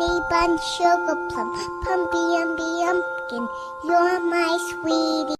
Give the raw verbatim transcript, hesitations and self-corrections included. honey bun, sugar plum, pumpy umby umpkin, you're my sweetie.